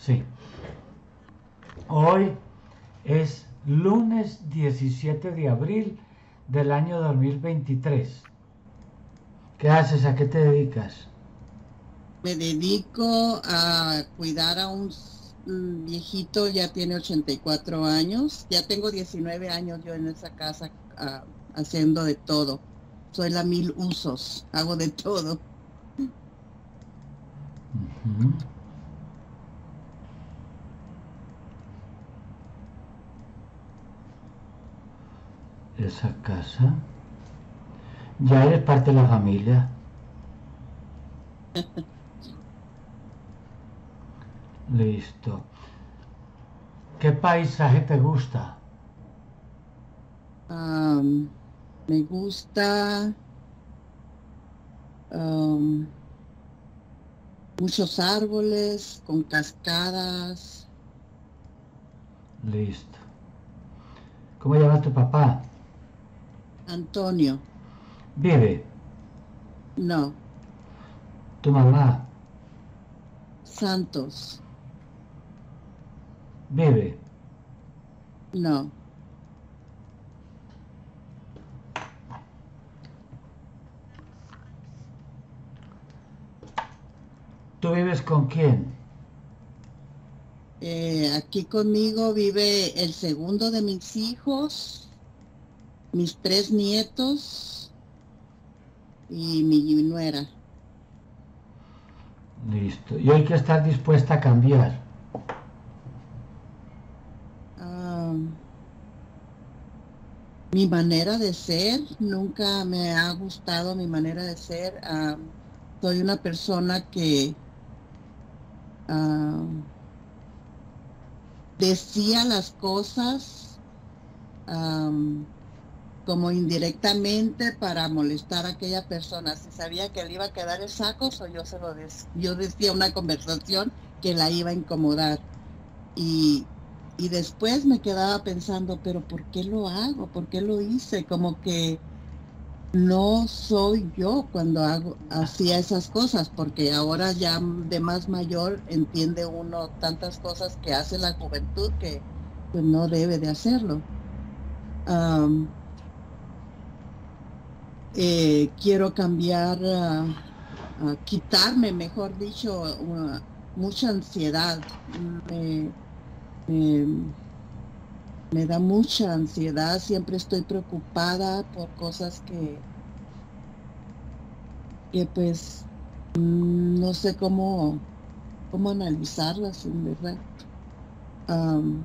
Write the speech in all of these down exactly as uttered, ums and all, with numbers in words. Sí. Hoy es lunes diecisiete de abril del año dos mil veintitrés. ¿Qué haces? ¿A qué te dedicas? Me dedico a cuidar a un viejito, ya tiene ochenta y cuatro años. Ya tengo diecinueve años yo en esa casa uh, haciendo de todo. Soy la mil usos, hago de todo. Uh-huh. Esa casa. Ya eres parte de la familia. Listo. ¿Qué paisaje te gusta? Um, me gusta um, muchos árboles con cascadas. Listo. ¿Cómo llamas tu papá? Antonio. ¿Vive? No. ¿Tu mamá? Santos. ¿Vive? No. ¿Tú vives con quién? Eh, aquí conmigo vive el segundo de mis hijos, mis tres nietos y mi nuera. Listo. ¿Y hay que estar dispuesta a cambiar? Um, mi manera de ser, nunca me ha gustado mi manera de ser. Uh, soy una persona que uh, decía las cosas um, como indirectamente para molestar a aquella persona. Si sabía que le iba a quedar el saco, o yo se lo decía, yo decía una conversación que la iba a incomodar. Y, y después me quedaba pensando, pero ¿por qué lo hago? ¿Por qué lo hice? Como que no soy yo cuando hago, hacía esas cosas, porque ahora ya de más mayor entiende uno tantas cosas que hace la juventud que pues, no debe de hacerlo. Um, Eh, quiero cambiar, uh, uh, quitarme, mejor dicho, uh, mucha ansiedad. Me, me, me da mucha ansiedad, siempre estoy preocupada por cosas que, que pues, mm, no sé cómo, cómo analizarlas, en verdad. Um,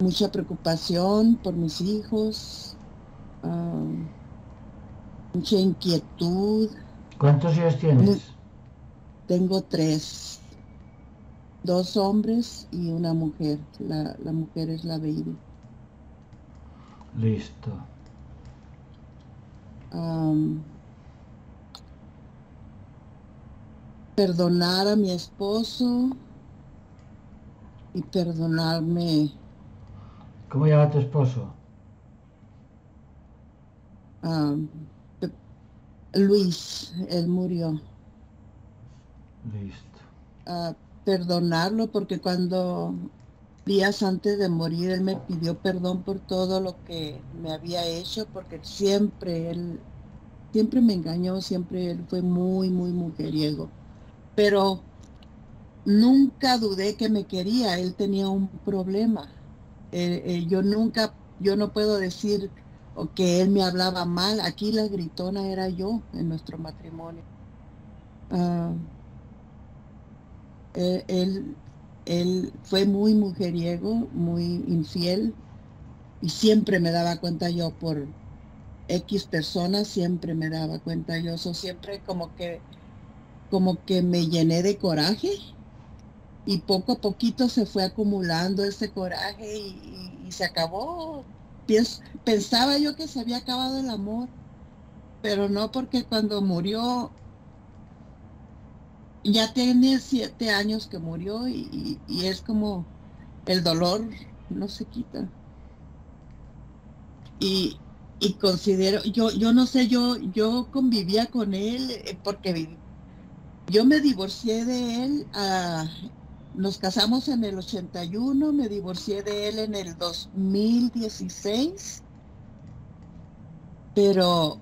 mucha preocupación por mis hijos. Um, Mucha inquietud. ¿Cuántos hijos tienes? Tengo tres. Dos hombres y una mujer. La, la mujer es la baby. Listo. Um, perdonar a mi esposo y perdonarme. ¿Cómo llama tu esposo? Um, Luis, él murió. Listo. Uh, perdonarlo porque cuando días antes de morir él me pidió perdón por todo lo que me había hecho, porque siempre él siempre me engañó, siempre él fue muy muy mujeriego, pero nunca dudé que me quería. Él tenía un problema. eh, eh, yo nunca, yo no puedo decir o que él me hablaba mal. Aquí la gritona era yo en nuestro matrimonio. Uh, él, él, él fue muy mujeriego, muy infiel, y siempre me daba cuenta yo por X personas, siempre me daba cuenta yo. So, siempre como que, como que me llené de coraje, y poco a poquito se fue acumulando ese coraje y, y, y se acabó. Pensaba yo que se había acabado el amor, pero no, porque cuando murió, ya tiene siete años que murió, y, y es como el dolor no se quita. Y, y considero, yo, yo no sé, yo, yo convivía con él, porque yo me divorcié de él uh, Nos casamos en el ochenta y uno, me divorcié de él en el dos mil dieciséis, pero,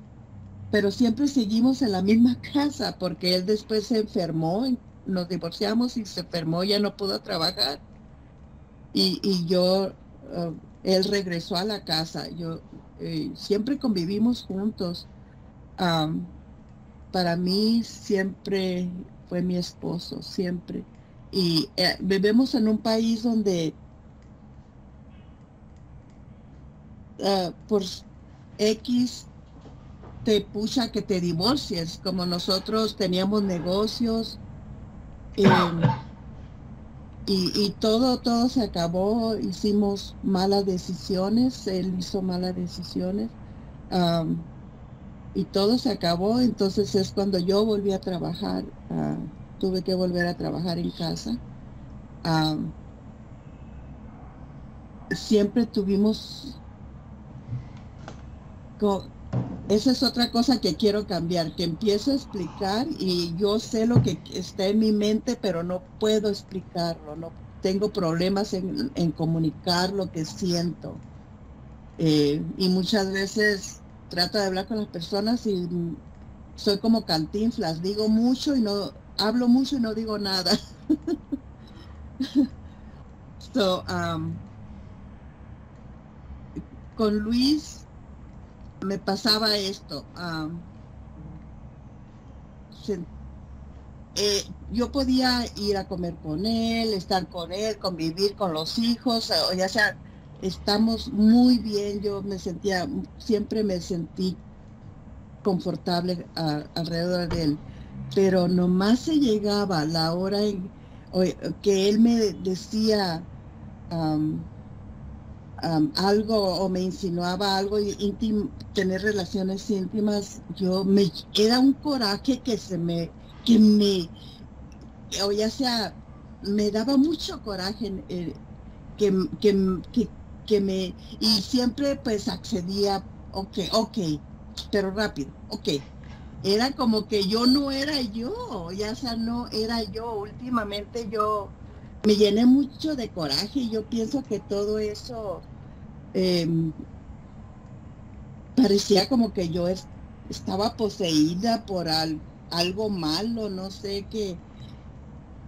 pero siempre seguimos en la misma casa porque él después se enfermó, nos divorciamos y se enfermó, ya no pudo trabajar. Y, y yo, uh, él regresó a la casa, yo eh, siempre convivimos juntos. Um, para mí siempre fue mi esposo, siempre. Y eh, vivimos en un país donde uh, por X te pucha que te divorcies, como nosotros teníamos negocios eh, y, y todo, todo se acabó, hicimos malas decisiones, él hizo malas decisiones um, y todo se acabó. Entonces es cuando yo volví a trabajar. Uh, tuve que volver a trabajar en casa. Um, siempre tuvimos... Esa es otra cosa que quiero cambiar, que empiezo a explicar y yo sé lo que está en mi mente, pero no puedo explicarlo, no tengo problemas en, en comunicar lo que siento. Eh, y muchas veces trato de hablar con las personas y soy como Cantinflas, digo mucho y no... hablo mucho y no digo nada. so, um, con Luis me pasaba esto. Um, se, eh, yo podía ir a comer con él, estar con él, convivir con los hijos, o ya sea, estamos muy bien. Yo me sentía, siempre me sentí confortable a, alrededor de él. Pero nomás se llegaba la hora en, o, que él me decía um, um, algo o me insinuaba algo íntimo, tener relaciones íntimas, yo me era un coraje que se me, que me, o ya sea, me daba mucho coraje eh, que, que, que, que me, y siempre pues accedía, ok, ok, pero rápido, ok. Era como que yo no era yo, ya sea, no era yo. Últimamente yo me llené mucho de coraje y yo pienso que todo eso eh, parecía como que yo es, estaba poseída por al, algo malo, no sé qué.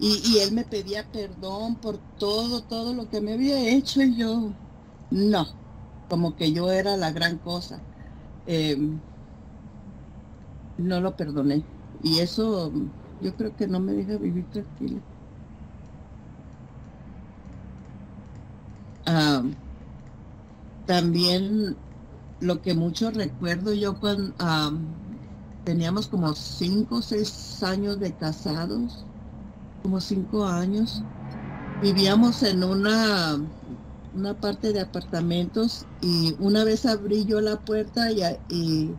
Y, y él me pedía perdón por todo, todo lo que me había hecho y yo, no, como que yo era la gran cosa. Eh, No lo perdoné. Y eso yo creo que no me deja vivir tranquila. Ah, también lo que mucho recuerdo yo cuando ah, teníamos como cinco o seis años de casados, como cinco años, vivíamos en una, una parte de apartamentos y una vez abrí yo la puerta y... y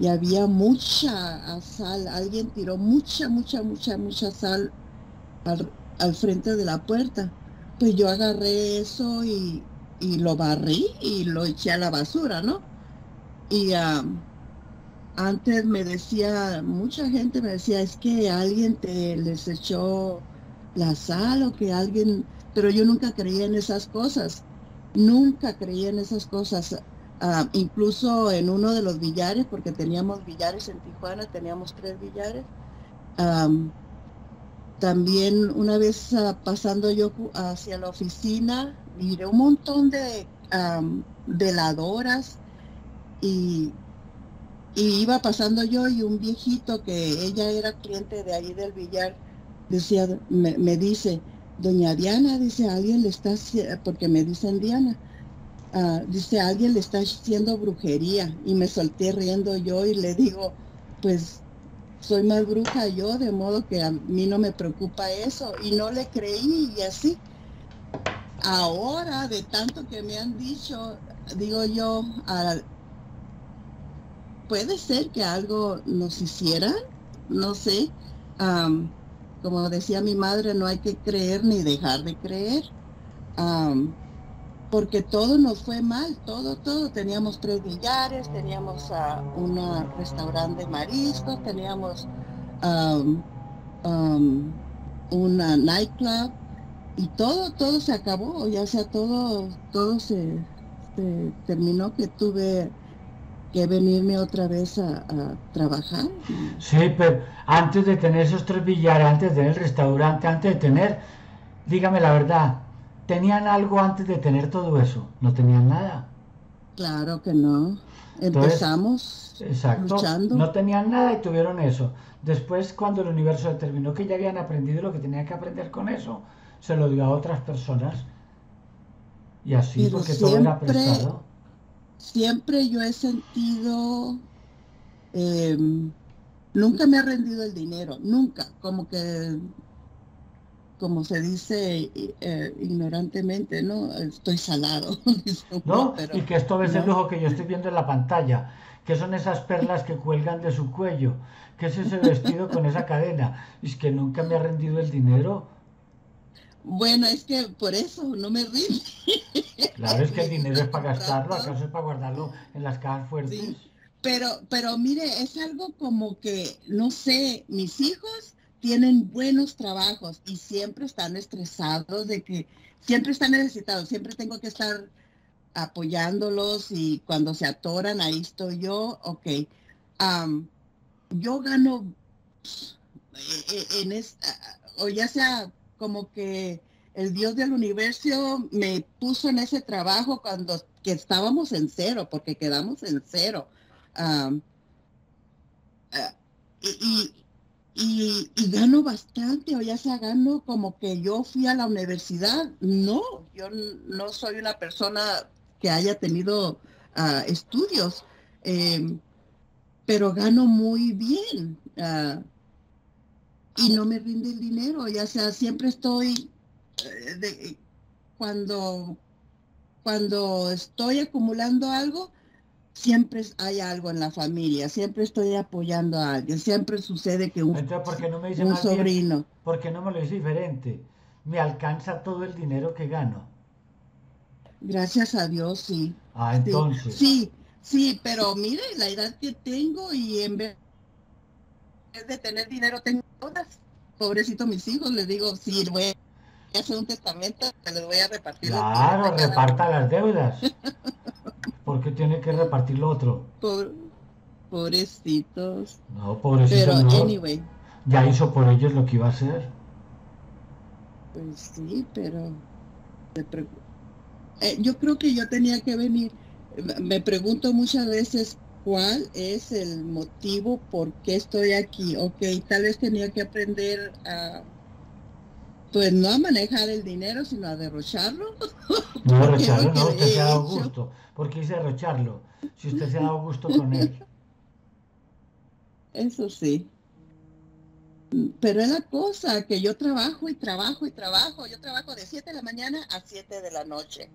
Y había mucha sal, alguien tiró mucha, mucha, mucha, mucha sal al, al frente de la puerta. Pues yo agarré eso y, y lo barrí y lo eché a la basura, ¿no? Y um, antes me decía, mucha gente me decía, es que alguien te les echó la sal o que alguien... Pero yo nunca creía en esas cosas, nunca creía en esas cosas. Uh, incluso en uno de los billares, porque teníamos billares en Tijuana, teníamos tres billares. Um, también una vez uh, pasando yo hacia la oficina, miré un montón de um, veladoras y, y iba pasando yo y un viejito que ella era cliente de ahí del billar, decía, me, me dice, doña Diana, dice, alguien le está, porque me dicen Diana, Uh, dice, alguien le está haciendo brujería. Y me solté riendo yo y le digo, pues soy más bruja yo, de modo que a mí no me preocupa eso. Y no le creí y así. Ahora, de tanto que me han dicho, digo yo, uh, puede ser que algo nos hicieran, no sé. Um, como decía mi madre, no hay que creer ni dejar de creer. Um, Porque todo nos fue mal, todo, todo. Teníamos tres billares, teníamos uh, un restaurante de mariscos, teníamos um, um, una nightclub, y todo, todo se acabó, ya, o sea, todo, todo se, se terminó, que tuve que venirme otra vez a, a trabajar. Sí, pero antes de tener esos tres billares, antes de tener el restaurante, antes de tener, dígame la verdad, ¿tenían algo antes de tener todo eso? ¿No tenían nada? Claro que no. Empezamos Entonces, exacto, luchando. No tenían nada y tuvieron eso. Después, cuando el universo determinó que ya habían aprendido lo que tenían que aprender con eso, se lo dio a otras personas. Y así, Pero porque siempre, todo era prestado. Siempre yo he sentido... Eh, nunca me ha rendido el dinero, nunca. Como que... como se dice eh, ignorantemente, ¿no? Estoy salado. No, pero, y que esto es el lujo que yo estoy viendo en la pantalla, que son esas perlas que cuelgan de su cuello, que es ese vestido con esa cadena, y es que nunca me ha rendido el dinero. Bueno, es que por eso no me rinde. Claro, es que el dinero es para gastarlo, acaso es para guardarlo en las cajas fuertes. Sí, pero, pero mire, es algo como que, no sé, mis hijos tienen buenos trabajos y siempre están estresados de que siempre están necesitados, siempre tengo que estar apoyándolos y cuando se atoran, ahí estoy yo, ok. Um, yo gano en esta, o ya sea como que el Dios del universo me puso en ese trabajo cuando que estábamos en cero, porque quedamos en cero. Um, uh, y... y Y, y gano bastante, o ya sea, gano como que yo fui a la universidad. No, yo no soy una persona que haya tenido uh, estudios, eh, pero gano muy bien uh, y no me rinde el dinero, ya sea, siempre estoy, eh, de, cuando, cuando estoy acumulando algo, siempre hay algo en la familia, siempre estoy apoyando a alguien, siempre sucede que un, Entonces, ¿por qué no me dice un más sobrino... Bien, ¿por qué no me lo dice diferente? ¿Me alcanza todo el dinero que gano? Gracias a Dios, sí. Ah, entonces. Sí, sí, sí, pero mire la edad que tengo y en vez de tener dinero tengo todas. Pobrecito mis hijos, les digo, sí, voy a hacer un testamento, les voy a repartir. Claro, reparta las deudas. Porque tiene que repartir lo otro. Pobre, pobrecitos. No, pobrecitos. Pero, no. Anyway. Ya hizo por ellos lo que iba a hacer. Pues sí, pero... Eh, yo creo que yo tenía que venir. Me pregunto muchas veces cuál es el motivo por qué estoy aquí. Ok, tal vez tenía que aprender a... Pues no a manejar el dinero, sino a derrocharlo. No, derrocharlo, no, usted se ha dado gusto. ¿Por qué dice derrocharlo? Si usted se ha dado gusto con él. Eso sí. Pero es la cosa, que yo trabajo y trabajo y trabajo. Yo trabajo de siete de la mañana a siete de la noche.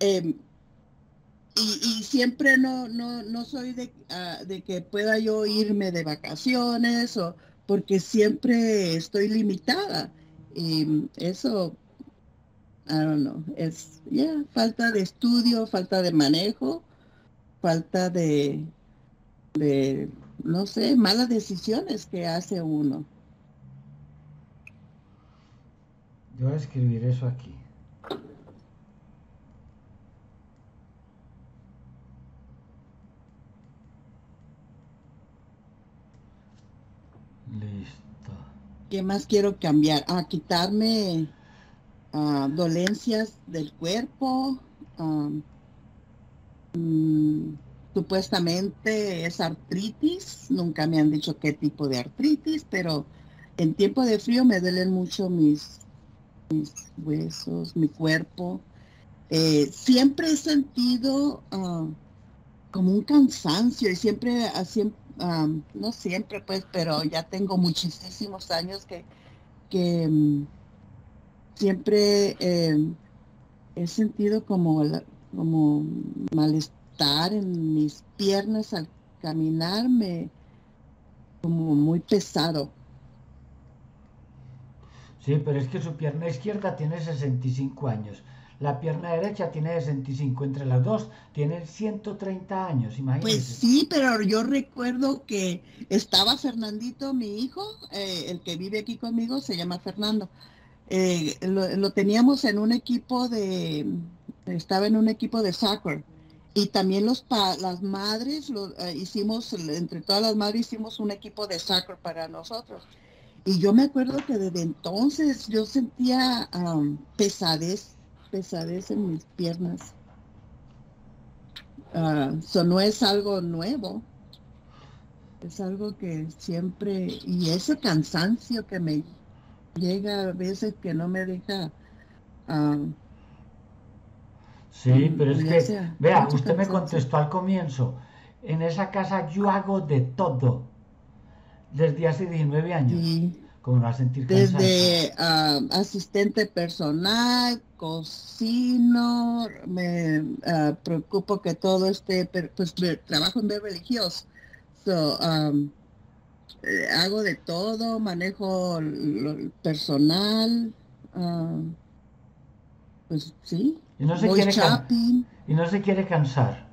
Eh, y, y siempre no, no, no soy de, uh, de que pueda yo irme de vacaciones, o porque siempre estoy limitada. Y eso, I don't know, es ya yeah, falta de estudio, falta de manejo, falta de, de, no sé, malas decisiones que hace uno. Yo voy a escribir eso aquí. Listo. ¿Qué más quiero cambiar? A ah, quitarme uh, dolencias del cuerpo. Um, um, supuestamente es artritis. Nunca me han dicho qué tipo de artritis, pero en tiempo de frío me duelen mucho mis, mis huesos, mi cuerpo. Eh, siempre he sentido uh, como un cansancio y siempre... siempre Um, no siempre pues, pero ya tengo muchísimos años que, que um, siempre eh, he sentido como, la, como malestar en mis piernas al caminarme, como muy pesado. Sí, pero es que su pierna izquierda tiene sesenta y cinco años, la pierna derecha tiene sesenta y cinco, entre las dos tienen ciento treinta años, imagínense. Pues sí, pero yo recuerdo que estaba Fernandito, mi hijo, eh, el que vive aquí conmigo, se llama Fernando. eh, lo, lo teníamos en un equipo de, estaba en un equipo de soccer, y también los pa, las madres, lo, eh, hicimos, entre todas las madres hicimos un equipo de soccer para nosotros. Y yo me acuerdo que desde entonces yo sentía um, pesadez, pesadez en mis piernas. Uh, so no es algo nuevo, es algo que siempre, y ese cansancio que me llega a veces que no me deja. Uh, sí, pero es que, sea, vea, usted cansancio. Me contestó al comienzo, en esa casa yo hago de todo, desde hace diecinueve años, sí. ¿Cómo va a sentir cansancio? Desde uh, asistente personal, cocino, me uh, preocupo que todo esté, pues trabajo en Beverly Hills. So, um, hago de todo, manejo el personal, uh, pues sí, y no se voy quiere shopping. Y no se quiere cansar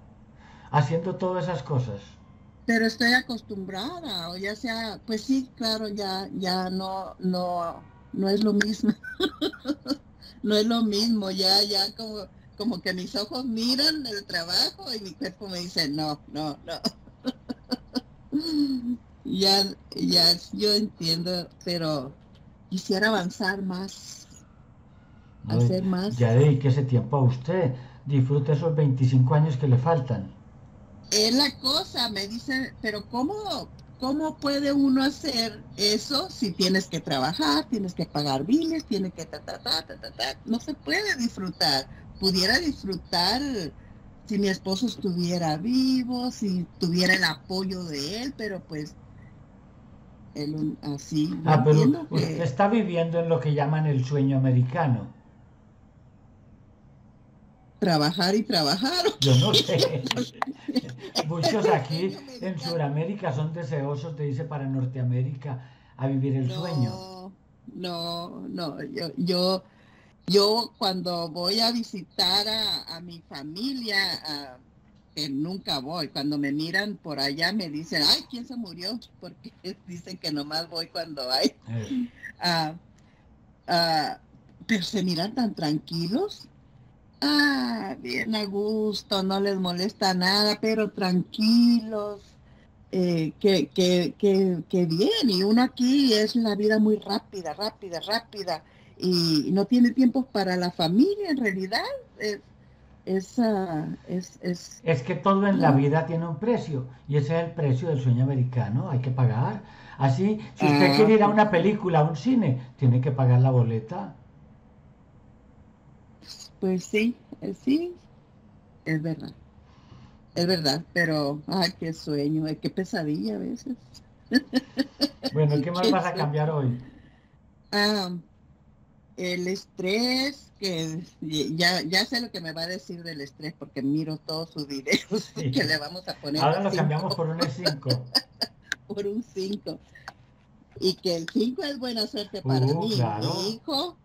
haciendo todas esas cosas. Pero estoy acostumbrada, o ya sea, pues sí, claro, ya ya no no no es lo mismo. No es lo mismo, ya ya como, como que mis ojos miran el trabajo y mi cuerpo me dice no, no, no. Ya, ya, yo entiendo, pero quisiera avanzar más, no, hacer más. Ya dedique ese tiempo a usted, disfrute esos veinticinco años que le faltan. Es la cosa, me dicen, pero ¿cómo, cómo puede uno hacer eso si tienes que trabajar, tienes que pagar biles, tienes que ta, ta, ta, ta, ta, ta? No se puede disfrutar. Pudiera disfrutar... Si mi esposo estuviera vivo, si tuviera el apoyo de él, pero pues él así. Ah, pero usted que... está viviendo en lo que llaman el sueño americano. Trabajar y trabajar. Yo no sé. Muchos aquí en Sudamérica son deseosos de irse para Norteamérica a vivir el no, sueño. No, no, yo... yo Yo cuando voy a visitar a, a mi familia, a, que nunca voy, cuando me miran por allá me dicen, ay, ¿quién se murió? Porque dicen que nomás voy cuando hay. Sí. Uh, uh, pero se miran tan tranquilos, ah, bien a gusto, no les molesta nada, pero tranquilos, eh, que, que, que, que bien. Y uno aquí es la vida muy rápida, rápida, rápida. Y no tiene tiempo para la familia, en realidad. Es, es, uh, es, es, es que todo en no. la vida tiene un precio, y ese es el precio del sueño americano, hay que pagar. Así, si usted eh, quiere ir a una película, a un cine, tiene que pagar la boleta. Pues sí, sí, es verdad, es verdad, pero, ay, qué sueño, qué pesadilla a veces. Bueno, ¿qué más vas a cambiar hoy? Ah... Um, El estrés, que ya, ya sé lo que me va a decir del estrés porque miro todos sus videos, sí. Que le vamos a poner. Ahora lo cinco. Cambiamos por un cinco. Por un cinco. Y que el cinco es buena suerte para uh, mí. Claro. Mi hijo,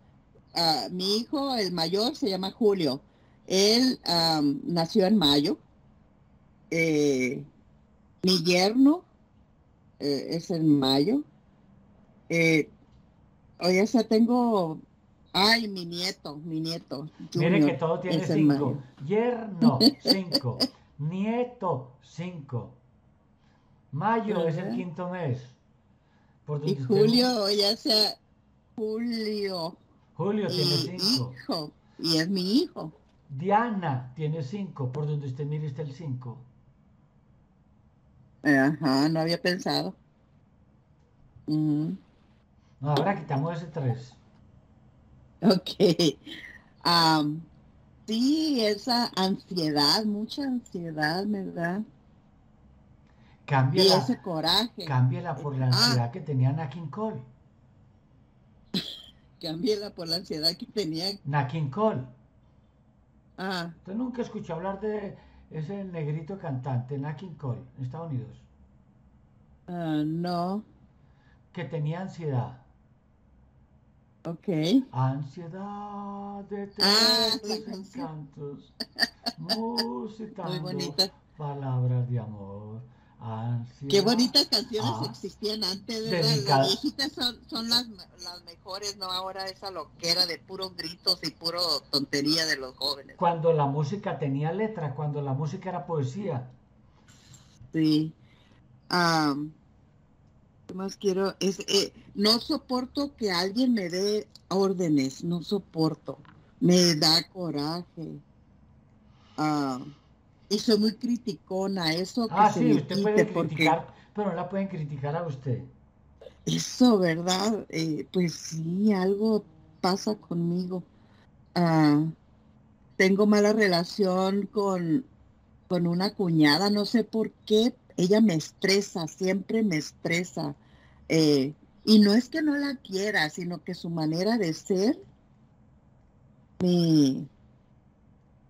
uh, mi hijo, el mayor, se llama Julio. Él um, nació en mayo. Eh, mi yerno eh, es en mayo. Eh, Oye, o sea, tengo... Ay, mi nieto, mi nieto. Junior, mire que todo tiene cinco. Yerno, cinco. Nieto, cinco. Mayo es el quinto mes. Por y Julio, usted... ya sea Julio. Julio y tiene cinco. Hijo, y es mi hijo. Diana tiene cinco, por donde usted mire está el cinco. Ajá, no había pensado. Uh-huh. No, ahora quitamos ese tres. Ok. Um, sí, esa ansiedad, mucha ansiedad, ¿verdad? Cámbiala, y ese coraje. Cámbiala por la ansiedad ah, que tenía Nat King Cole. Cámbiala por la ansiedad que tenía... Nat King Cole. Ah. ¿Tú nunca escuchó hablar de ese negrito cantante, Nat King Cole, en Estados Unidos? Uh, no. Que tenía ansiedad. Ok. Ansiedad de tener encantos, musitando palabras de amor, ansiedad. Sí. Qué bonitas canciones ah, existían antes, ¿verdad? Las viejitas son, son las, las mejores, ¿no? Ahora esa loquera de puros gritos y puro tontería de los jóvenes. Cuando la música tenía letra, cuando la música era poesía. Sí. Um, ¿Qué más quiero? Es, eh, no soporto que alguien me dé órdenes, no soporto. Me da coraje. Ah... Uh, Y soy muy criticona, eso que ah, se sí, usted puede criticar, porque... pero no la pueden criticar a usted. Eso, ¿verdad? Eh, pues sí, algo pasa conmigo. Ah, tengo mala relación con, con una cuñada, no sé por qué. Ella me estresa, siempre me estresa. Eh, y no es que no la quiera, sino que su manera de ser me...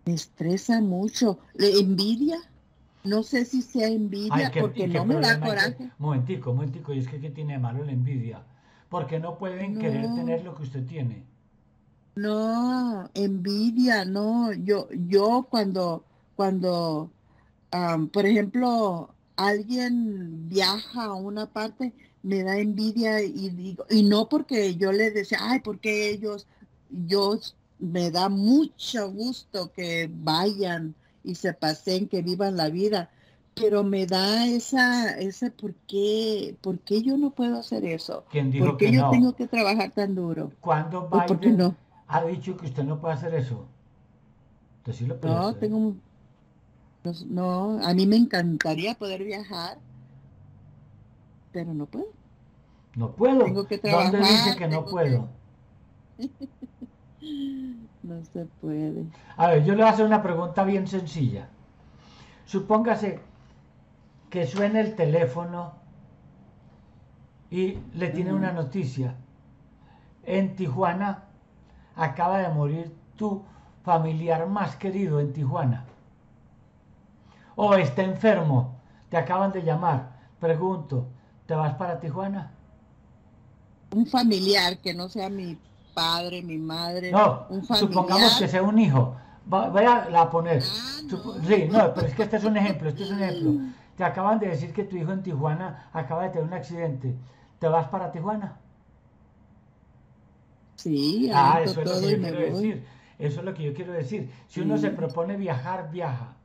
me estresa mucho. ¿Le envidia? No sé si sea envidia. Ay, qué, porque no me da coraje. Que, momentico, momentico. Y es que ¿qué tiene de malo la envidia? Porque no pueden no. querer tener lo que usted tiene. No, envidia, no. Yo yo cuando, cuando um, por ejemplo, alguien viaja a una parte, me da envidia y digo, y no porque yo les decía, ay, porque ellos, yo... me da mucho gusto que vayan y se paseen, que vivan la vida, pero me da esa, esa ¿por qué, por qué yo no puedo hacer eso? ¿Quién dijo ¿Por qué que yo no? tengo que trabajar tan duro? ¿Cuándo Biden no? ha dicho que usted no puede hacer eso? Entonces sí lo puede no, hacer. Tengo, no, a mí me encantaría poder viajar, pero no puedo. No puedo. Tengo que trabajar. ¿Dónde dice que no puedo? Que... No se puede. A ver, yo le voy a hacer una pregunta bien sencilla. Supóngase que suene el teléfono y le tiene uh-huh. una noticia. En Tijuana acaba de morir tu familiar más querido en Tijuana. O está enfermo, te acaban de llamar. Pregunto, ¿te vas para Tijuana? Un familiar que no sea mi... padre, mi madre, no, un familiar. Supongamos que sea un hijo, voy a la poner, ah, no. Sí, no, pero es que este es un ejemplo, este es un ejemplo, te acaban de decir que tu hijo en Tijuana acaba de tener un accidente, ¿te vas para Tijuana? Sí, ah, eso es lo que yo quiero voy. decir, eso es lo que yo quiero decir, si uno sí. se propone viajar, viaja.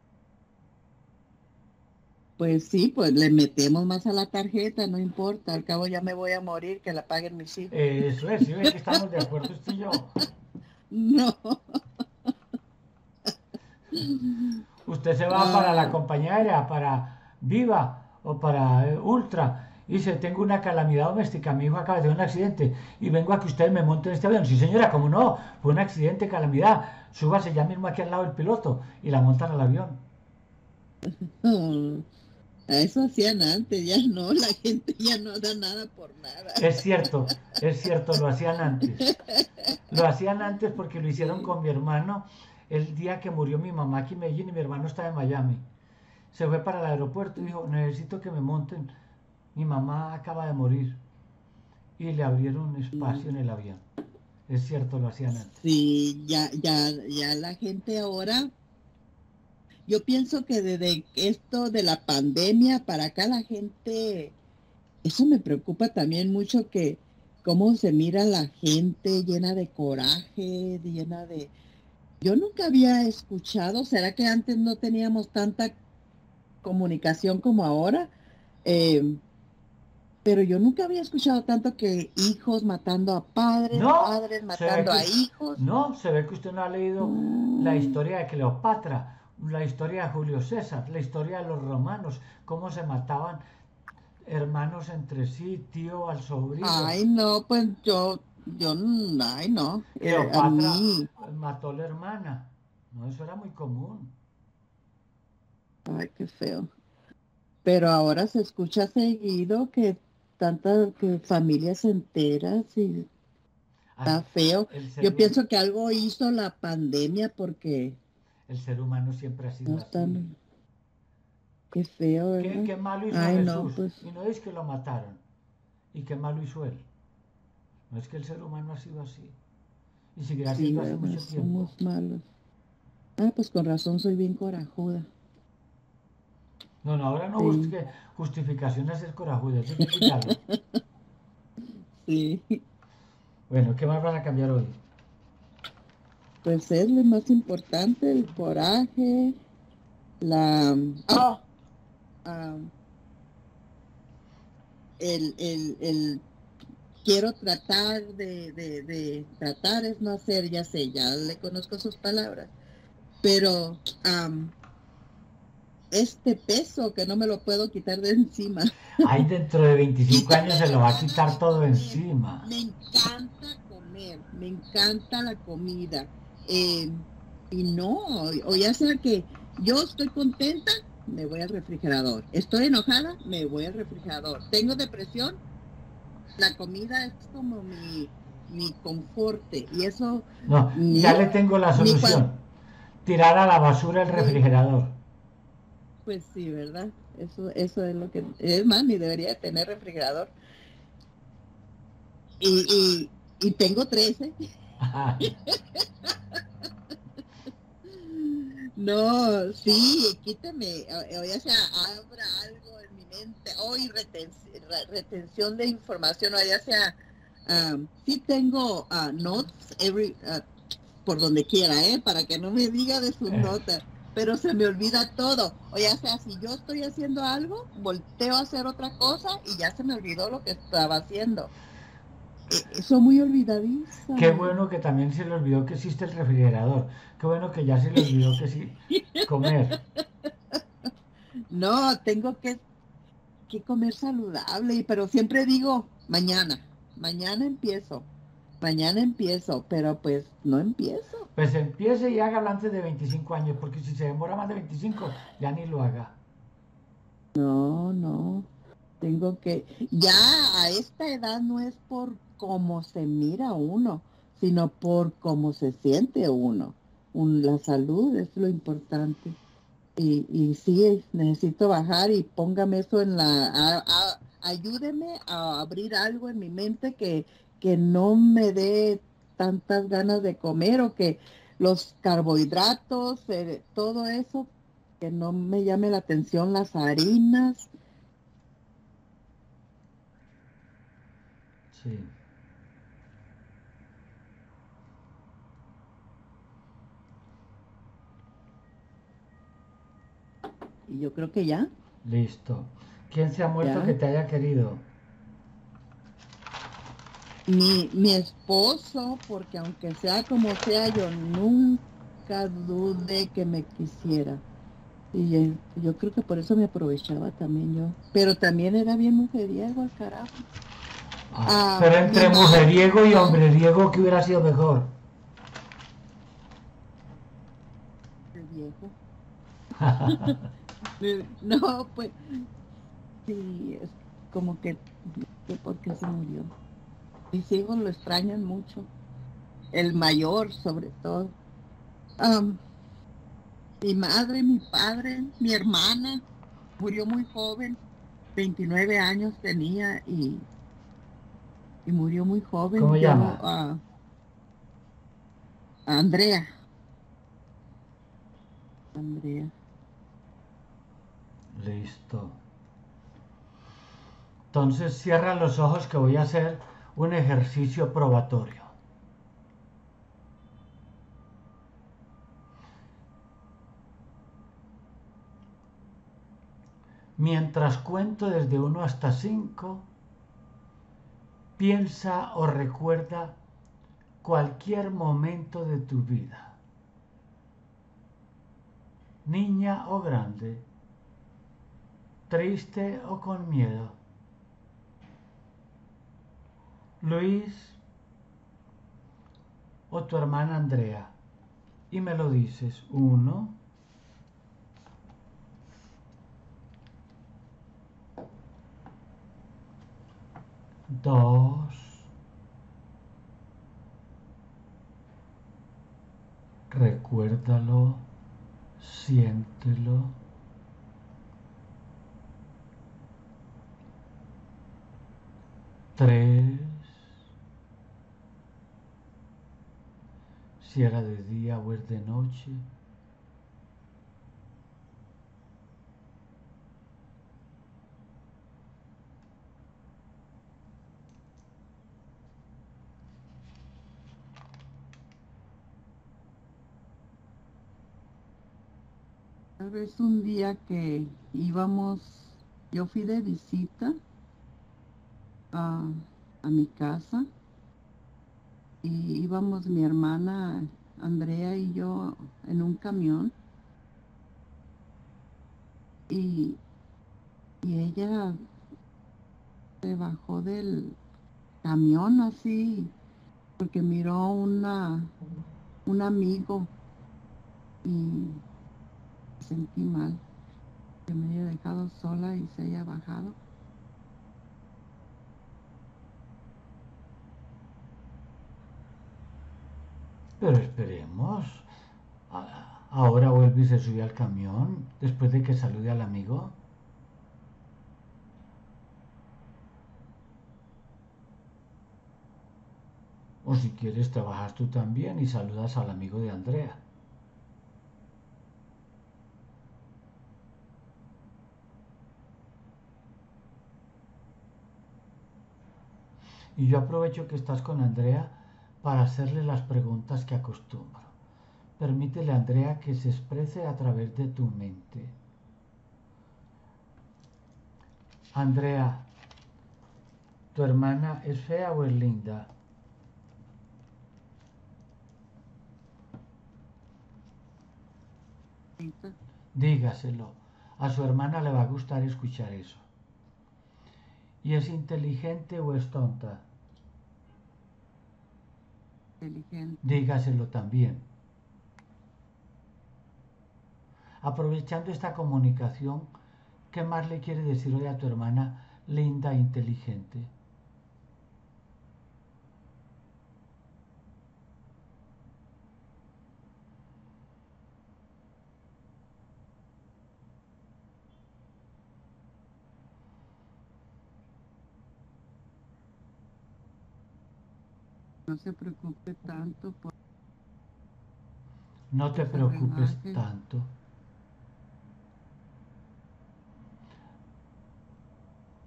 Pues sí, pues le metemos más a la tarjeta, no importa, al cabo ya me voy a morir, que la paguen mis hijos. Eso es, si ven que estamos de acuerdo usted y yo. No. Usted se va ah. para la compañía aérea, para Viva o para eh, Ultra, y dice, tengo una calamidad doméstica, mi hijo acaba de tener un accidente, y vengo a que usted me monte en este avión. Sí señora, ¿cómo no? Fue un accidente, calamidad, súbase ya mismo aquí al lado del piloto, y la montan al avión. Eso hacían antes, ya no, la gente ya no da nada por nada. Es cierto, es cierto, lo hacían antes. Lo hacían antes porque lo hicieron sí. con mi hermano el día que murió mi mamá aquí en Medellín y mi hermano estaba en Miami. Se fue para el aeropuerto y dijo, necesito que me monten, mi mamá acaba de morir. Y le abrieron espacio sí. en el avión. Es cierto, lo hacían antes. Sí, ya, ya, ya la gente ahora... Yo pienso que desde esto de la pandemia para acá la gente, eso me preocupa también mucho, que cómo se mira la gente llena de coraje, llena de... Yo nunca había escuchado, ¿será que antes no teníamos tanta comunicación como ahora? Eh, pero yo nunca había escuchado tanto que hijos matando a padres, no, padres matando que, a hijos. No, se ve que usted no ha leído mm. la historia de Cleopatra. La historia de Julio César, la historia de los romanos, cómo se mataban hermanos entre sí, tío al sobrino. Ay, no, pues yo, yo, ay, no. Cleopatra a mí... mató a la hermana. No, eso era muy común. Ay, qué feo. Pero ahora se escucha seguido que tantas que familias enteras y está feo. Yo pienso que algo hizo la pandemia porque... El ser humano siempre ha sido no, así. Tan... Qué feo, ¿verdad? Qué, qué malo hizo Ay, Jesús. No, pues... Y no es que lo mataron. Y qué malo hizo él. No es que el ser humano ha sido así. Y seguirá siendo sí, así mucho somos tiempo. Somos malos. Ah, pues con razón soy bien corajuda. No, no, ahora no sí. busque justificaciones del corajudo, eso es complicado. Sí. Bueno, ¿qué más vas a cambiar hoy? Pues es lo más importante, el coraje, la... ¡Oh! Um, el, el, el... Quiero tratar de, de, de... Tratar es no hacer, ya sé, ya le conozco sus palabras. Pero... Um, este peso que no me lo puedo quitar de encima. Ay, dentro de veinticinco años se lo va a quitar todo comer. encima. Me encanta comer, me encanta la comida. Eh, y no, o ya sea que yo estoy contenta, me voy al refrigerador. Estoy enojada, me voy al refrigerador. Tengo depresión, la comida es como mi, mi conforte. Y eso... No, ya no, le tengo la solución. Tirar a la basura el refrigerador. Pues sí, ¿verdad? Eso, eso es lo que... Es más, ni debería tener refrigerador. Y, y, y tengo trece. No, sí, quítame. O, o ya sea, abra algo en mi mente. Hoy oh, reten, retención de información. O ya sea, um, sí tengo uh, notes every, uh, por donde quiera, ¿eh? Para que no me diga de sus eh. notas. Pero se me olvida todo. O ya sea, si yo estoy haciendo algo, volteo a hacer otra cosa y ya se me olvidó lo que estaba haciendo. Soy muy olvidadiza. Qué bueno que también se le olvidó que existe el refrigerador. Qué bueno que ya se le olvidó que sí comer. No, tengo que, que comer saludable, pero siempre digo, mañana, mañana empiezo. Mañana empiezo, pero pues no empiezo. Pues empiece y hágalo antes de veinticinco años, porque si se demora más de veinticinco, ya ni lo haga. No, no. Tengo que... Ya a esta edad no es por cómo se mira uno, sino por cómo se siente uno. Un, la salud es lo importante. Y, y sí, necesito bajar y póngame eso en la... A, a, ayúdeme a abrir algo en mi mente que... que no me dé tantas ganas de comer o que los carbohidratos, eh, todo eso, que no me llame la atención las harinas. Sí. Y yo creo que ya. Listo. ¿Quién se ha muerto ya. que te haya querido? Mi, mi esposo, porque aunque sea como sea, yo nunca dudé que me quisiera. Y yo, yo creo que por eso me aprovechaba también yo. Pero también era bien mujeriego, al carajo. Ah, ah, pero entre mujeriego y hombreriego, ¿qué hubiera sido mejor? El viejo. No, pues... Sí, es como que... ¿Por qué se murió? Mis hijos lo extrañan mucho, el mayor sobre todo. Um, mi madre, mi padre, mi hermana murió muy joven, veintinueve años tenía y, y murió muy joven. ¿Cómo llama? Uh, Andrea. Andrea. Listo. Entonces cierra los ojos que voy a hacer un ejercicio probatorio. Mientras cuento desde uno hasta cinco, piensa o recuerda cualquier momento de tu vida, niña o grande, triste o con miedo. Luis o tu hermana Andrea, y me lo dices. Uno, dos, recuérdalo, siéntelo. Tres. Si era de día o es de noche. Tal vez un día que íbamos, yo fui de visita a, a mi casa y íbamos mi hermana Andrea y yo en un camión y, y ella se bajó del camión así porque miró una un amigo y sentí mal que me había dejado sola y se haya bajado. Pero esperemos. Ahora vuelve y se sube al camión después de que salude al amigo. O si quieres trabajas tú también y saludas al amigo de Andrea. Y yo aprovecho que estás con Andrea para hacerle las preguntas que acostumbro. Permítele a Andrea que se exprese a través de tu mente. Andrea, ¿tu hermana es fea o es linda? Dígaselo. A su hermana le va a gustar escuchar eso. ¿Y es inteligente o es tonta? Inteligente. Dígaselo también. Aprovechando esta comunicación, ¿qué más le quiere decir hoy a tu hermana linda e inteligente? No se preocupe tanto por... No te preocupes tanto.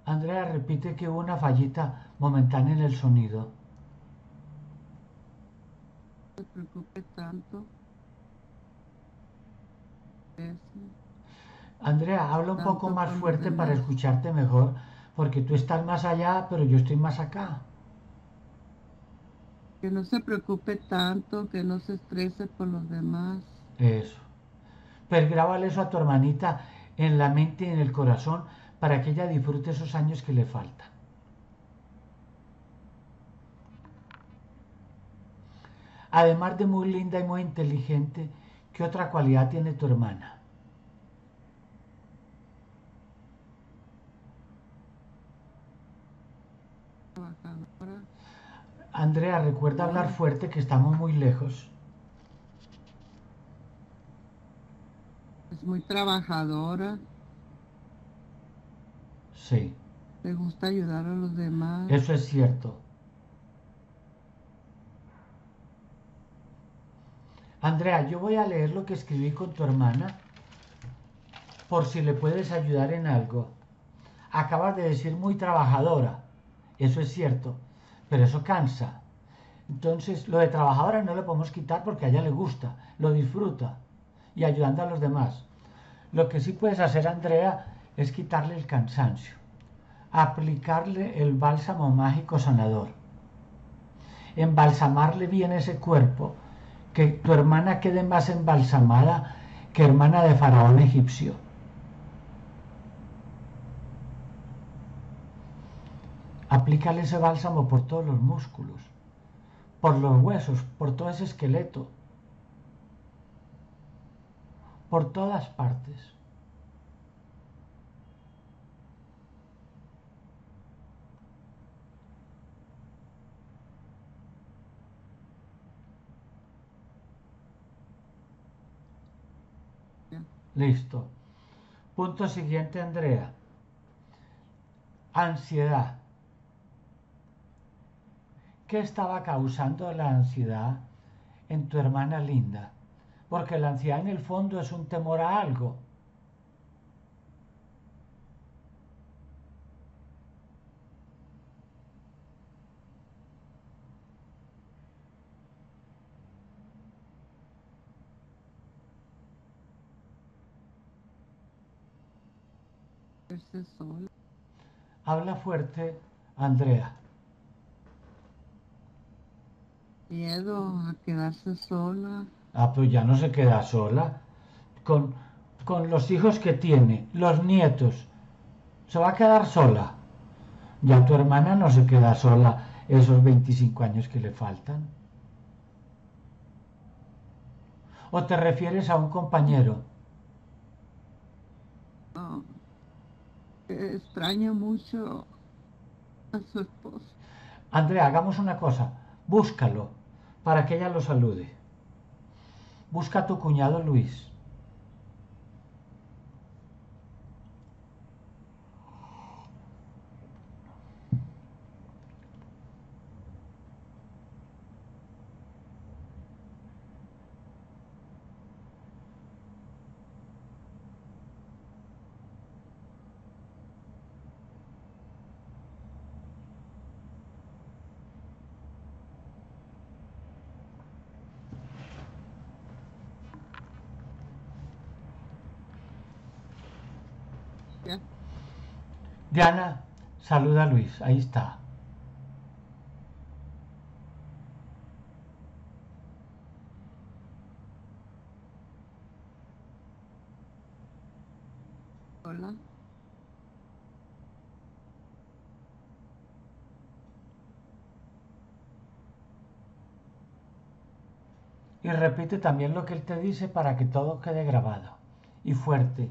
Andrea, repite que hubo una fallita momentánea en el sonido. No te preocupes tanto. Eso. Andrea, habla un poco más fuerte para escucharte mejor, porque tú estás más allá, pero yo estoy más acá. Que no se preocupe tanto, que no se estrese por los demás. Eso. Pero grábale eso a tu hermanita en la mente y en el corazón para que ella disfrute esos años que le faltan. Además de muy linda y muy inteligente, ¿qué otra cualidad tiene tu hermana? Andrea, recuerda hablar fuerte que estamos muy lejos. Es muy trabajadora. Sí. Le gusta ayudar a los demás. Eso es cierto. Andrea, yo voy a leer lo que escribí con tu hermana por si le puedes ayudar en algo. Acabas de decir muy trabajadora. Eso es cierto. Pero eso cansa. Entonces, lo de trabajadora no lo podemos quitar porque a ella le gusta, lo disfruta y ayudando a los demás. Lo que sí puedes hacer, Andrea, es quitarle el cansancio, aplicarle el bálsamo mágico sanador, embalsamarle bien ese cuerpo, que tu hermana quede más embalsamada que hermana de faraón egipcio. Aplícale ese bálsamo por todos los músculos, por los huesos, por todo ese esqueleto, por todas partes. Sí. Listo. Punto siguiente, Andrea. Ansiedad. ¿Qué estaba causando la ansiedad en tu hermana linda? Porque la ansiedad en el fondo es un temor a algo. verse solo. Habla fuerte, Andrea. Miedo a quedarse sola. Ah, pues ya no se queda sola. Con, con los hijos que tiene, los nietos, se va a quedar sola. Ya tu hermana no se queda sola esos veinticinco años que le faltan. ¿O te refieres a un compañero? No, extraña mucho a su esposo. Andrea, hagamos una cosa. Búscalo para que ella lo salude. Busca a tu cuñado Luis. Diana, saluda a Luis, ahí está. Hola. Y repite también lo que él te dice para que todo quede grabado y fuerte.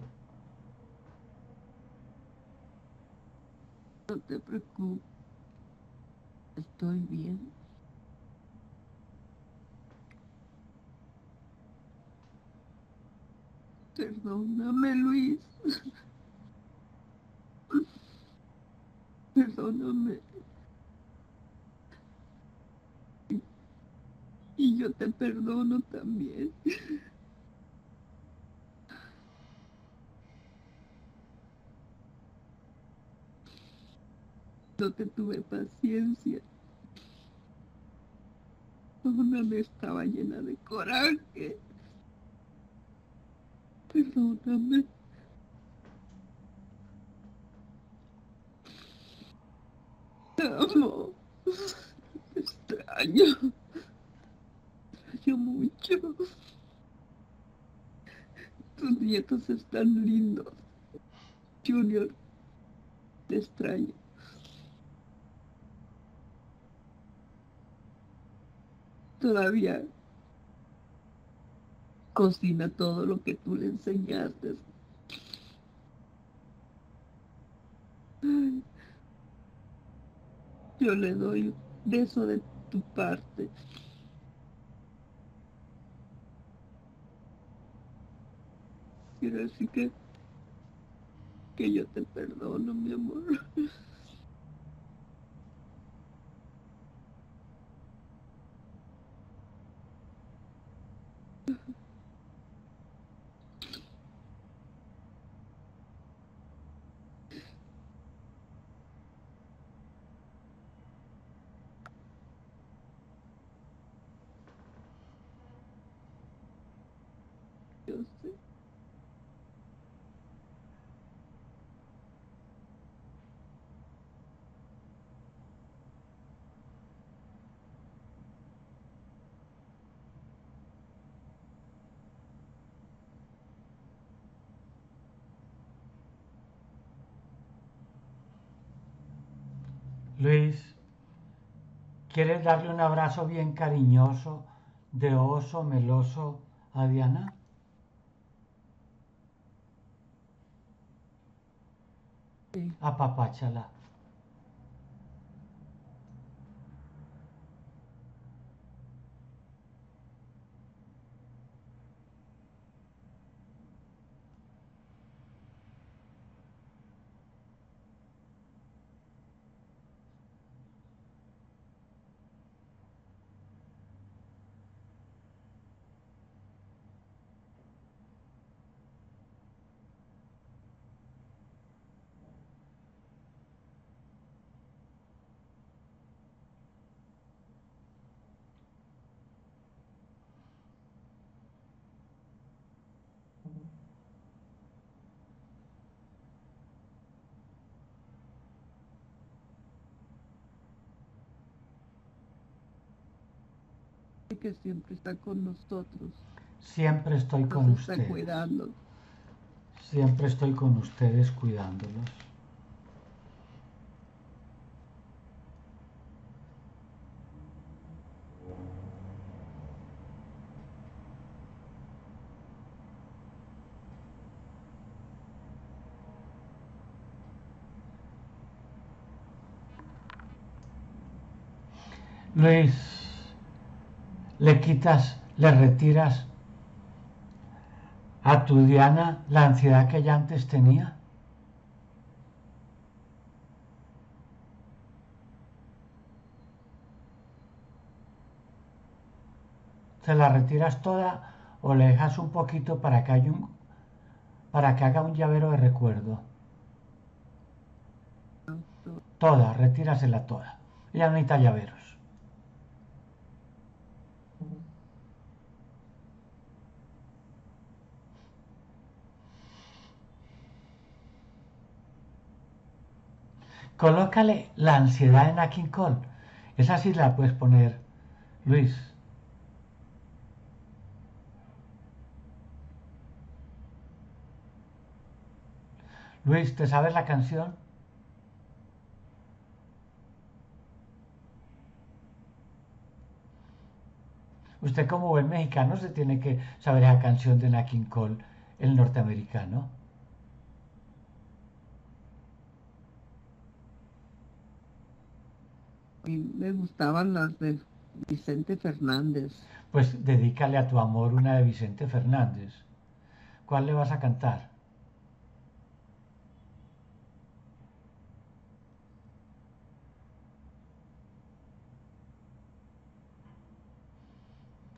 No te preocupes, estoy bien. Perdóname, Luis. Perdóname. Y, y yo te perdono también. No te tuve paciencia. Una me estaba llena de coraje. Perdóname. Te amo. Te extraño. Te extraño mucho. Tus nietos están lindos. Junior, te extraño. Todavía cocina todo lo que tú le enseñaste. Ay, yo le doy un beso de tu parte. Quiero decir que, que yo te perdono, mi amor. Luis, ¿quieres darle un abrazo bien cariñoso, de oso, meloso a Diana? Sí. Apapáchala. que siempre está con nosotros. Siempre estoy nos con está ustedes. Cuidando. Siempre estoy con ustedes cuidándolos. Luis, le quitas, le retiras a tu Diana la ansiedad que ella antes tenía. ¿Se la retiras toda o le dejas un poquito para que haya un, para que haga un llavero de recuerdo? Toda, retírasela toda. Ella no necesita llaveros. Colócale la ansiedad en Nat King Cole. Esa sí la puedes poner, Luis. Luis, ¿te sabes la canción? Usted como buen mexicano se tiene que saber la canción de Nat King Cole, el norteamericano. Me gustaban las de Vicente Fernández. Pues dedícale a tu amor una de Vicente Fernández. ¿Cuál le vas a cantar?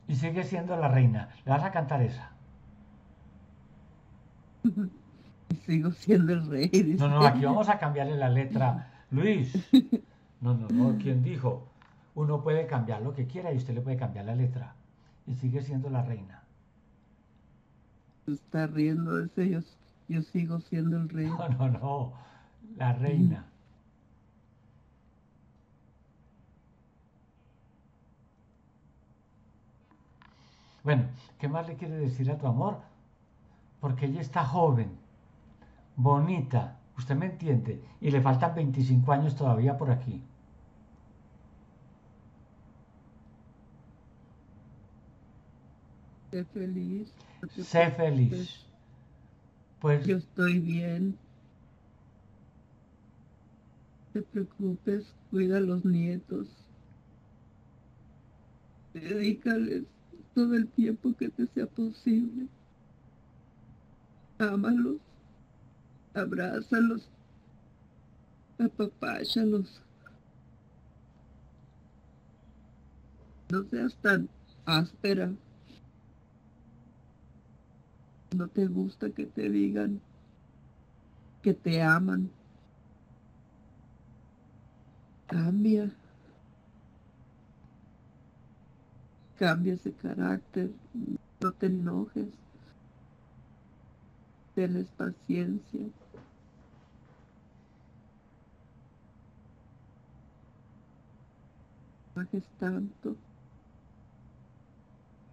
Y sigue siendo la reina. ¿Le vas a cantar esa? Sigo siendo el rey. Dice. No, no, aquí vamos a cambiarle la letra. Luis. No, no, no, ¿quién dijo? Uno puede cambiar lo que quiera y usted le puede cambiar la letra. Y sigue siendo la reina. Está riendo ese, yo, yo sigo siendo el rey. No, no, no, la reina. Bueno, ¿qué más le quiere decir a tu amor? Porque ella está joven, bonita. Usted me entiende, y le faltan veinticinco años todavía por aquí. Sé feliz. Sé feliz. Pues, yo estoy bien. No te preocupes, cuida a los nietos. Dedícales todo el tiempo que te sea posible. Ámalos. Abrázalos, apapáchalos. No seas tan áspera. No te gusta que te digan que te aman. Cambia. Cambia ese carácter. No te enojes. Tenles paciencia. No hagas tanto.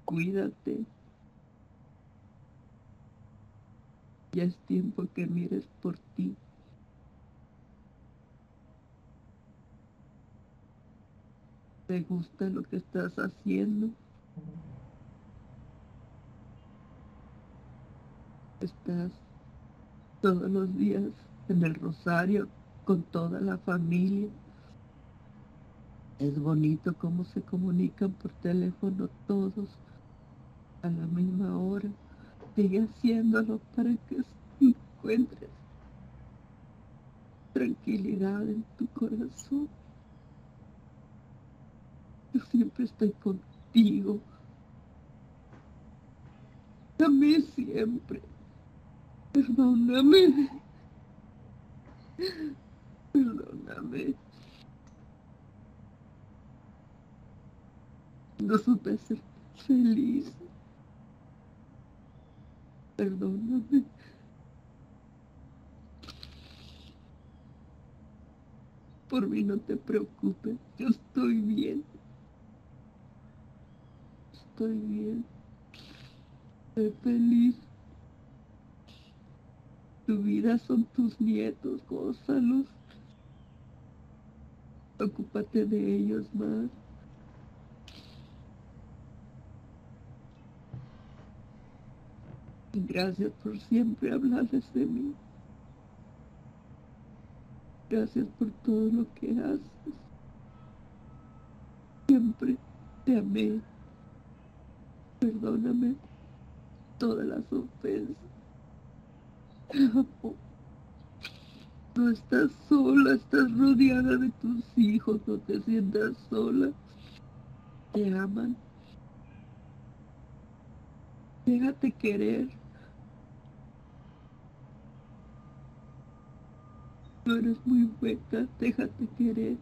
Cuídate. Ya es tiempo que mires por ti. ¿Te gusta lo que estás haciendo? Estás todos los días en el rosario con toda la familia. Es bonito cómo se comunican por teléfono todos a la misma hora. Sigue haciéndolo para que encuentres tranquilidad en tu corazón. Yo siempre estoy contigo. A mí siempre. Perdóname, perdóname. No supe ser feliz. Perdóname. Por mí no te preocupes, yo estoy bien. estoy bien. Estoy feliz. Tu vida son tus nietos, gózalos. Ocúpate de ellos más. Gracias por siempre hablar de mí. Gracias por todo lo que haces. Siempre te amé. Perdóname todas las ofensas. Te amo. No estás sola, estás rodeada de tus hijos. No te sientas sola. Te aman. Déjate querer. No eres muy buena, déjate querer.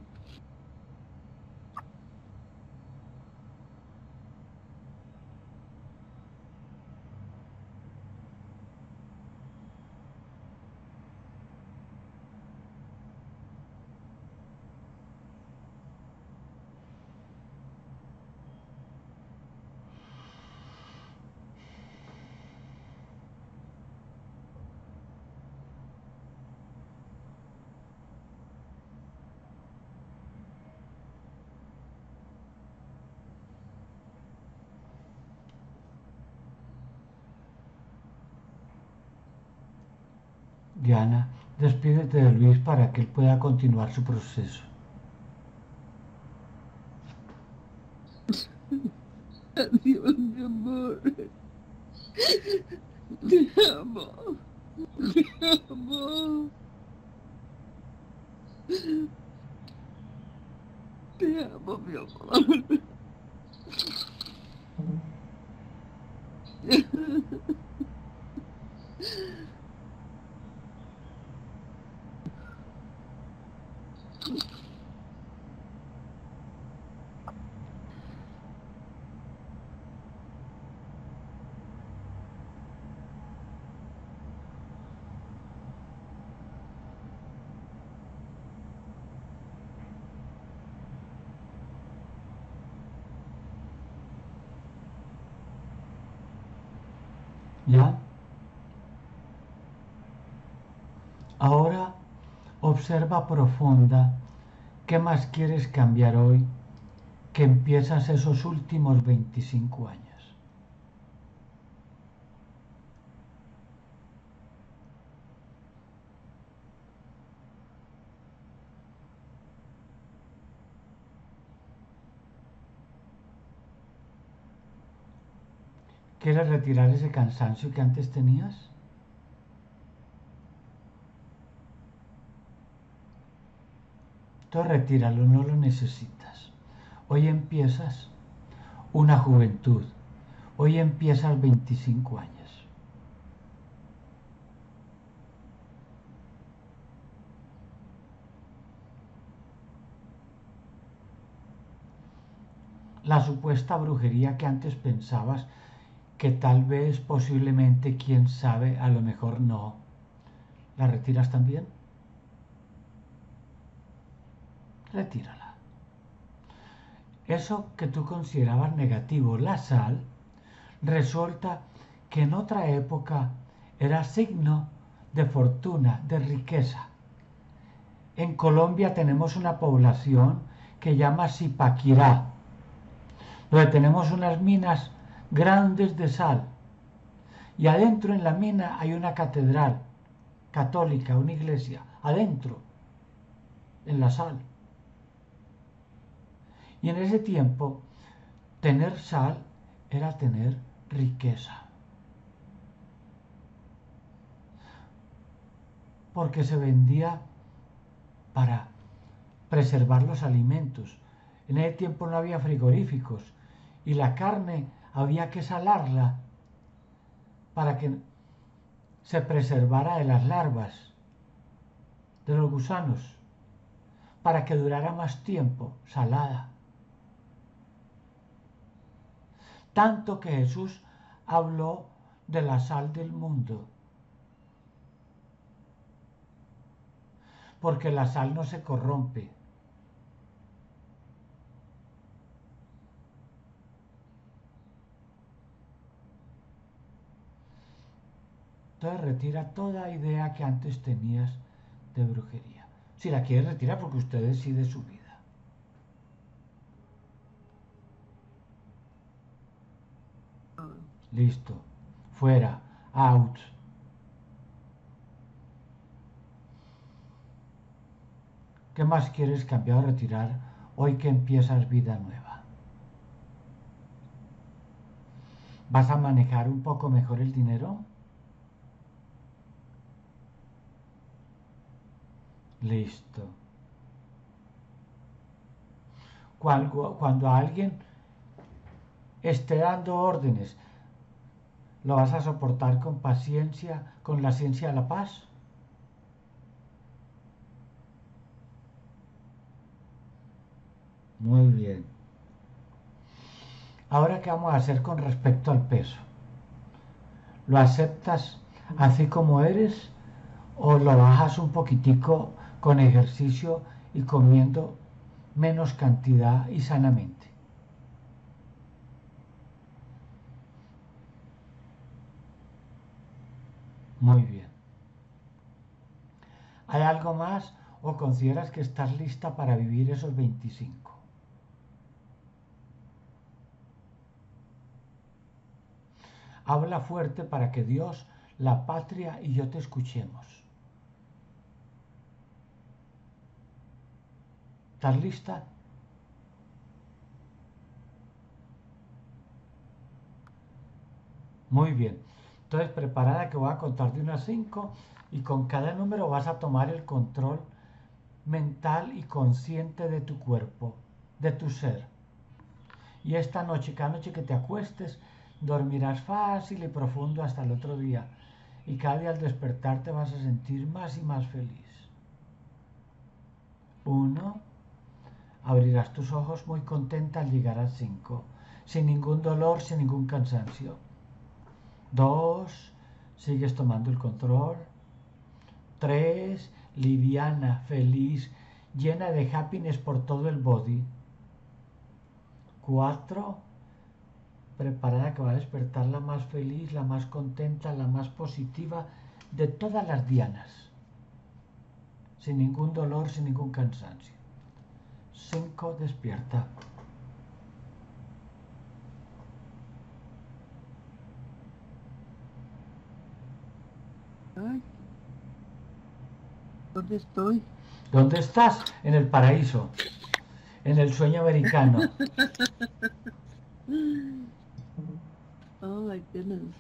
Diana, despídete de Luis para que él pueda continuar su proceso. Adiós, mi amor. Te amo. Te amo. Te amo, mi amor. ¿Ya? Ahora observa profunda qué más quieres cambiar hoy que empiezas esos últimos veinticinco años. ¿Quieres retirar ese cansancio que antes tenías? Tú retíralo, no lo necesitas. Hoy empiezas una juventud. Hoy empiezas veinticinco años. La supuesta brujería que antes pensabas que tal vez, posiblemente, quién sabe, a lo mejor no. ¿La retiras también? Retírala. Eso que tú considerabas negativo, la sal, resulta que en otra época era signo de fortuna, de riqueza. En Colombia tenemos una población que llama Zipaquirá, donde tenemos unas minas grandes de sal, y adentro en la mina hay una catedral católica, una iglesia adentro en la sal, y en ese tiempo tener sal era tener riqueza, porque se vendía para preservar los alimentos. En ese tiempo no había frigoríficos y la carne había que salarla para que se preservara de las larvas, de los gusanos, para que durara más tiempo salada. Tanto que Jesús habló de la sal del mundo, porque la sal no se corrompe. Entonces retira toda idea que antes tenías de brujería. Si la quieres retirar, porque usted decide su vida. Listo. Fuera. Out. ¿Qué más quieres cambiar o retirar hoy que empiezas vida nueva? ¿Vas a manejar un poco mejor el dinero? Listo. Cuando, cuando alguien esté dando órdenes, ¿lo vas a soportar con paciencia, con la ciencia de la paz? Muy bien. Ahora, ¿qué vamos a hacer con respecto al peso? ¿Lo aceptas así como eres o lo bajas un poquitico con ejercicio y comiendo menos cantidad y sanamente? Muy bien. ¿Hay algo más o consideras que estás lista para vivir esos veinticinco? Habla fuerte para que Dios, la patria y yo te escuchemos. ¿Estás lista? Muy bien. Entonces, preparada, que voy a contar de uno a cinco y con cada número vas a tomar el control mental y consciente de tu cuerpo, de tu ser. Y esta noche, cada noche que te acuestes, dormirás fácil y profundo hasta el otro día. Y cada día al despertar te vas a sentir más y más feliz. uno. Abrirás tus ojos muy contenta al llegar a cinco, sin ningún dolor, sin ningún cansancio. dos, sigues tomando el control. tres, liviana, feliz, llena de happiness por todo el body. cuatro, preparada, que va a despertar la más feliz, la más contenta, la más positiva de todas las dianas. Sin ningún dolor, sin ningún cansancio. cinco, despierta. Ay, ¿dónde estoy? ¿Dónde estás? En el paraíso, en el sueño americano. Oh my goodness.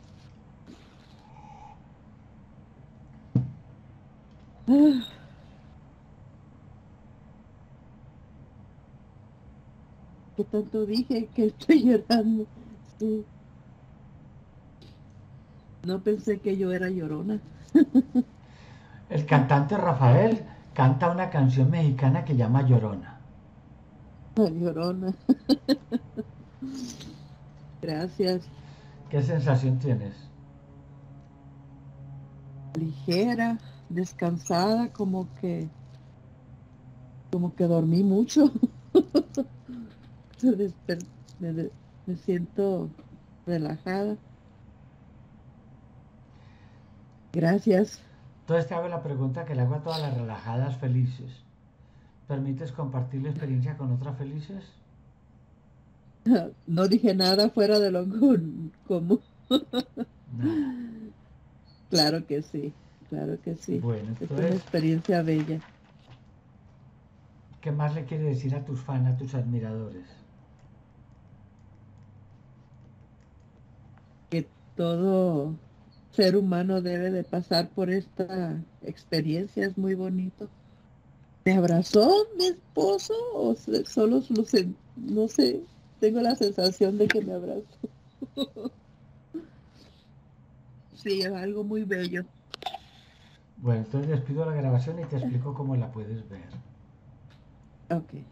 ¿Qué tanto dije que estoy llorando? Sí. No pensé que yo era llorona. El cantante Rafael canta una canción mexicana que llama Llorona. La Llorona. Gracias. ¿Qué sensación tienes? Ligera, descansada, como que como que dormí mucho. me, me siento relajada. Gracias. Entonces te hago la pregunta que le hago a todas las relajadas felices. ¿Permites compartir la experiencia con otras felices? No dije nada fuera de lo común. Nah. Claro que sí, claro que sí. Bueno, entonces, es una experiencia bella. ¿Qué más le quieres decir a tus fans, a tus admiradores? Que todo ser humano debe de pasar por esta experiencia, es muy bonito. ¿Me abrazó mi esposo o solo lo sen- no sé, tengo la sensación de que me abrazó? Sí, es algo muy bello. Bueno, entonces despido la grabación y te explico cómo la puedes ver. Ok.